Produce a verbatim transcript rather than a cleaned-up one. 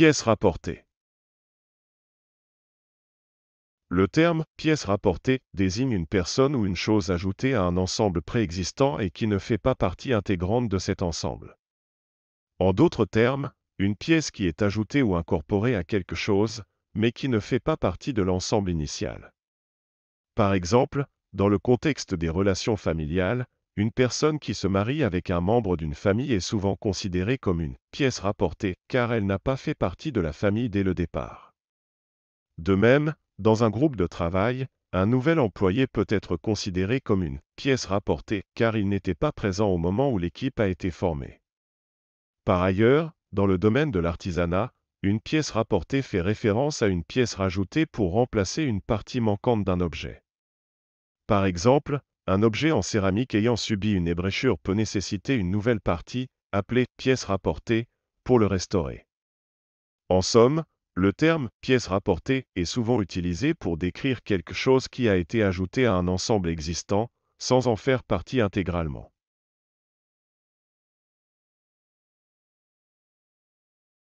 Pièces rapportées. Le terme « pièce rapportée » désigne une personne ou une chose ajoutée à un ensemble préexistant et qui ne fait pas partie intégrante de cet ensemble. En d'autres termes, une pièce qui est ajoutée ou incorporée à quelque chose, mais qui ne fait pas partie de l'ensemble initial. Par exemple, dans le contexte des relations familiales, une personne qui se marie avec un membre d'une famille est souvent considérée comme une « pièce rapportée » car elle n'a pas fait partie de la famille dès le départ. De même, dans un groupe de travail, un nouvel employé peut être considéré comme une « pièce rapportée » car il n'était pas présent au moment où l'équipe a été formée. Par ailleurs, dans le domaine de l'artisanat, une pièce rapportée fait référence à une pièce rajoutée pour remplacer une partie manquante d'un objet. Par exemple, un objet en céramique ayant subi une ébréchure peut nécessiter une nouvelle partie, appelée « pièce rapportée », pour le restaurer. En somme, le terme « pièce rapportée » est souvent utilisé pour décrire quelque chose qui a été ajouté à un ensemble existant, sans en faire partie intégralement.